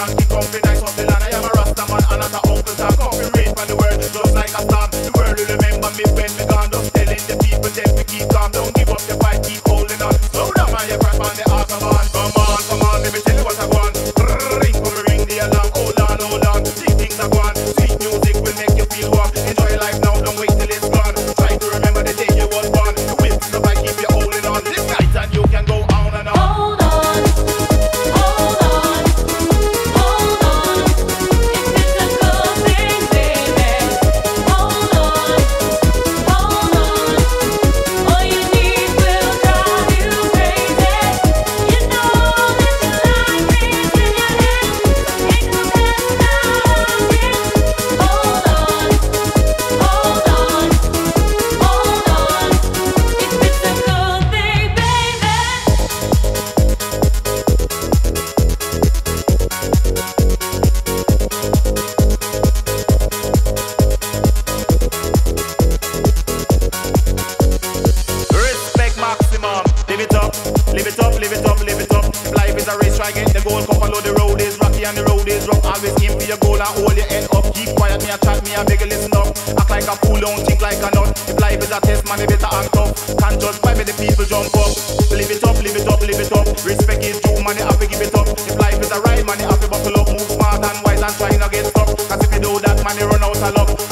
I love